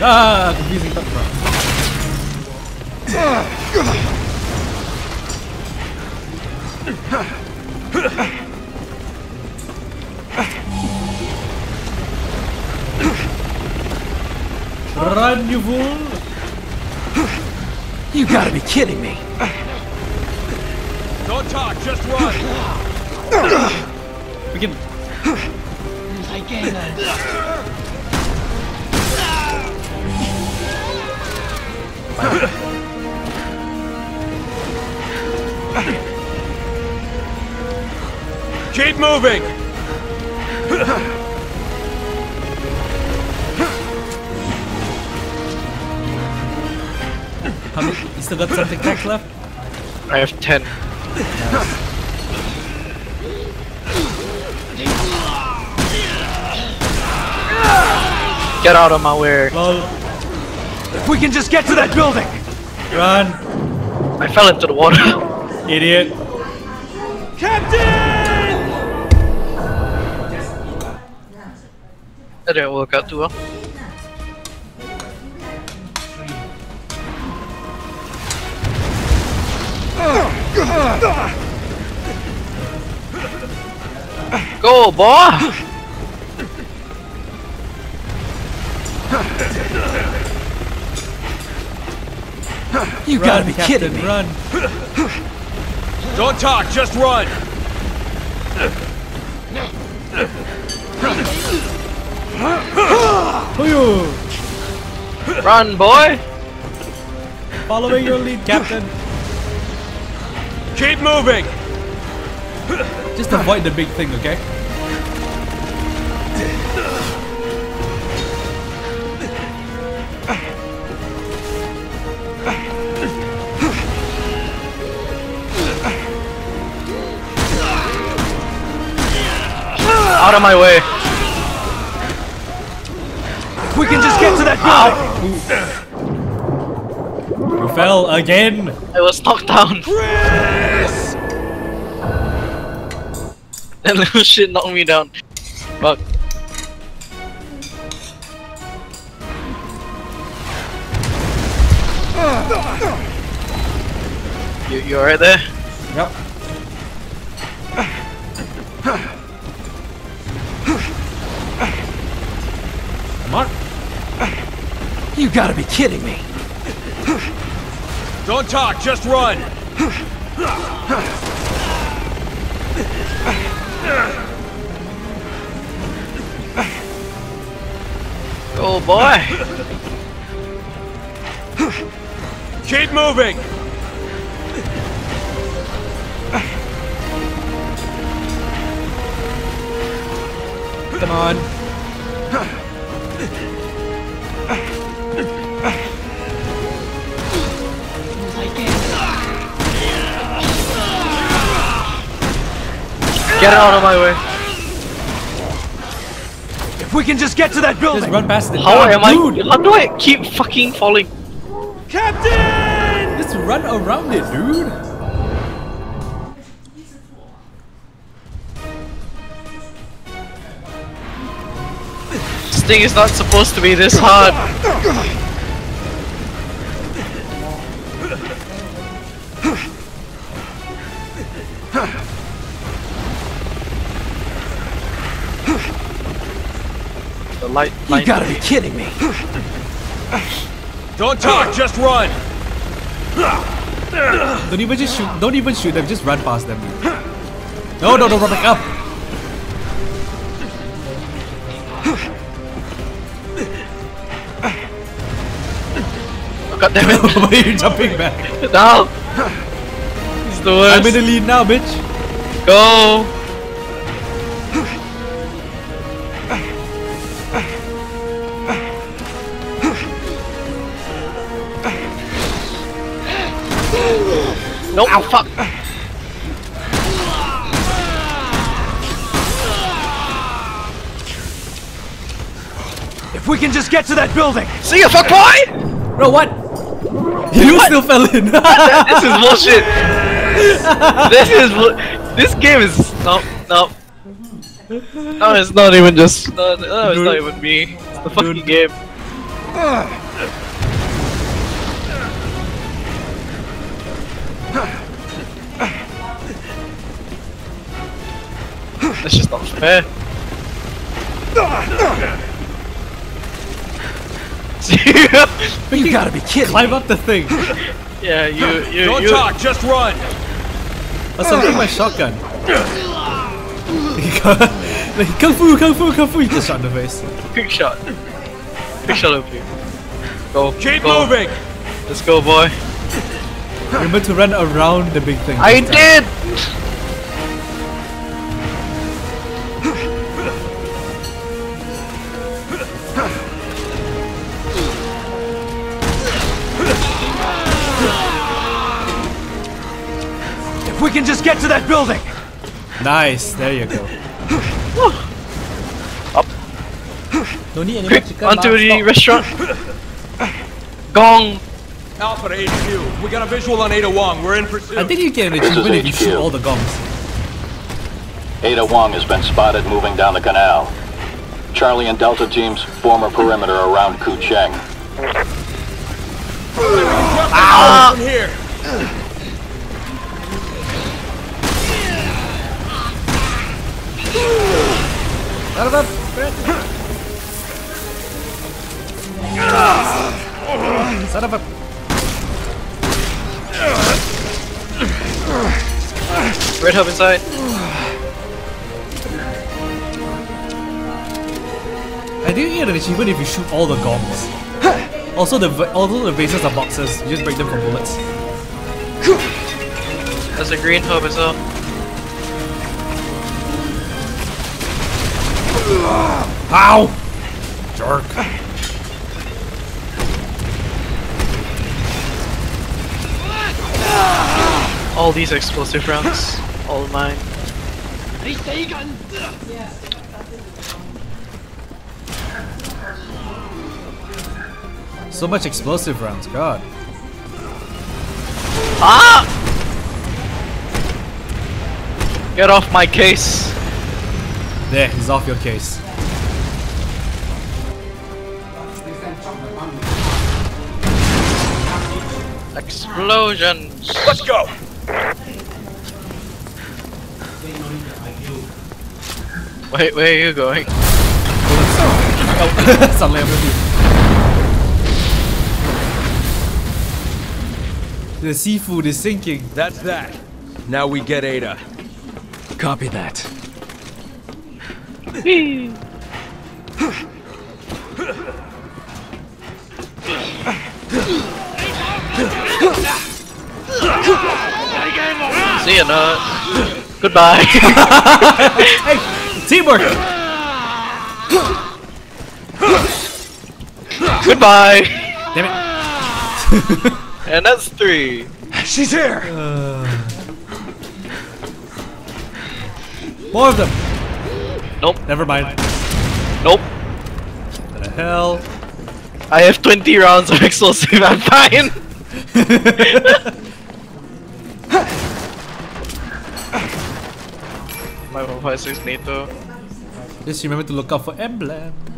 Ah, confusing fucking problem. Run, you fool! You gotta be kidding me! Don't talk, just run! We can. Keep moving. You still got something back left? I have 10. Yeah. Get out of my way. Well, if we can just get to that building! Run! I fell into the water. Idiot. Captain! That didn't work out too well. Go, boy! You run, gotta be Captain, kidding me! Run! Don't talk, just run! Run, boy! Following your lead, Captain. Keep moving! Just avoid the big thing, okay? Out of my way. If we can just get to that building. We fell again. I was knocked down. Chris! That little shit knocked me down. Fuck. You alright there? Yep. You gotta be kidding me! Don't talk, just run! Oh boy! Keep moving! Come on! Get out of my way. If we can just get to that building! Just run past it. How am I? How do I keep fucking falling? Captain! Just run around it, dude. This thing is not supposed to be this hard. You gotta be kidding me! Don't talk, just run! Don't even shoot them, just run past them. No, run back up! Oh, God damn it! Why are you jumping back? No! It's the worst. I'm in the lead now, bitch! Go! Nope. Ow, fuck. If we can just get to that building. See ya, fuck boy. Bro, what? You still fell in. This is bullshit. This game is no. No, it's not even me. It's the fucking game. That's just not fair. You gotta be kidding! Climb up the thing. Yeah, you. Don't talk, just run. That's something my shotgun. Like, kung fu, you just shot in the face. Quick shot. Quick shot over here. Go. Keep moving! Let's go, boy. Remember to run around the big thing. I did! If we can just get to that building! Nice, there you go. Up. Don't need any quick, onto the restaurant. Gong. Alpha to HQ. We got a visual on Ada Wong. We're in pursuit. I think you can achieve if you shoot all the gongs. Ada Wong has been spotted moving down the canal. Charlie and Delta teams form a perimeter around Ku Cheng. Ow! Here. Son of a... Red hub inside. I think you get an achievement if you shoot all the gongs. Also the bases are boxes, you just break them for bullets. There's a green hub as well. Ow! Jerk. All these explosive rounds, all mine. So much explosive rounds, God. Ah! Get off my case! There, he's off your case. Explosions! Let's go! Wait, where are you going? Oh, suddenly I'm with you. The seafood is sinking. That's that. Now we get Ada. Copy that. See ya, nut. Goodbye. Hey, teamwork. Goodbye. Damn it. And that's 3. She's here. More of them. Nope. Never mind. Nope. What the hell? I have 20 rounds of explosive. I'm fine. My 156 NATO. Just remember to look out for emblem.